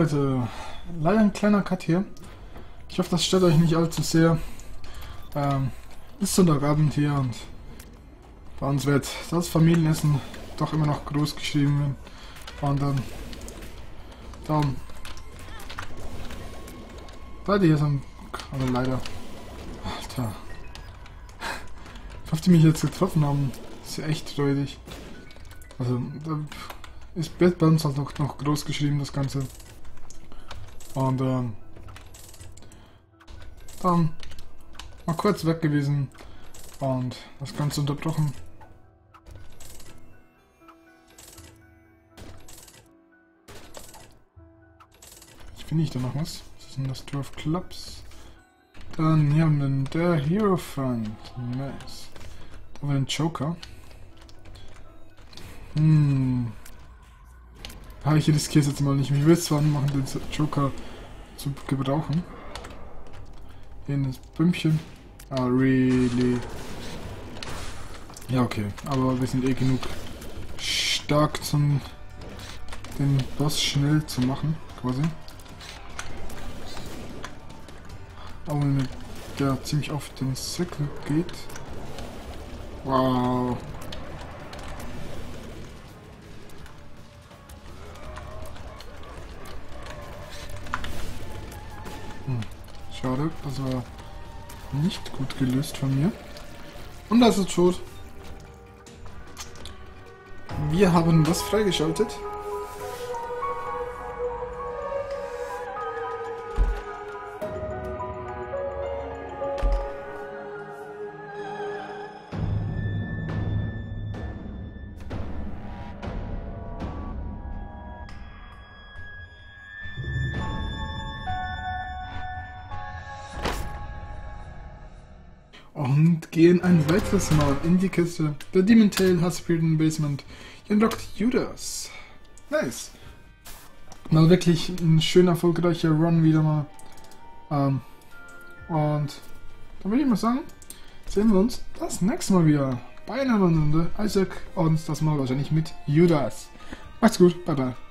Leute, leider ein kleiner Cut hier. Ich hoffe, das stört euch nicht allzu sehr. Bis Sonntagabend hier und bei uns wird das Familienessen doch immer noch groß geschrieben. Und dann beide hier sind aber leider. Alter. Ich hoffe, die mich jetzt getroffen haben. Ist ja echt räudig. Also, da ist bei uns halt noch groß geschrieben, das Ganze. Und dann mal kurz weg gewesen und das Ganze unterbrochen. Ich finde ich da noch was. Das ist denn das Tor of Clubs. Dann hier haben wir den der Hero Fund. Nice. Da haben wir den Joker. Ah, ich riskiere es jetzt mal nicht. Mich würde es zwar machen, den Joker zu gebrauchen. Hier in das Bümpchen. Ah, really. Ja, okay. Aber wir sind eh genug stark, zum den Boss schnell zu machen, quasi. Auch wenn der ziemlich auf den Säckel geht. Wow. Schade, das war nicht gut gelöst von mir. Und das ist tot. Wir haben was freigeschaltet. Und gehen ein weiteres Mal in die Kiste. Der Demon Tail hat Spirit im Basement. Ihr lockt Judas. Nice. Mal wirklich ein schön erfolgreicher Run wieder mal. Und dann würde ich mal sagen, sehen wir uns das nächste Mal wieder bei einer Runde Isaac und das Mal wahrscheinlich mit Judas. Macht's gut, bye bye.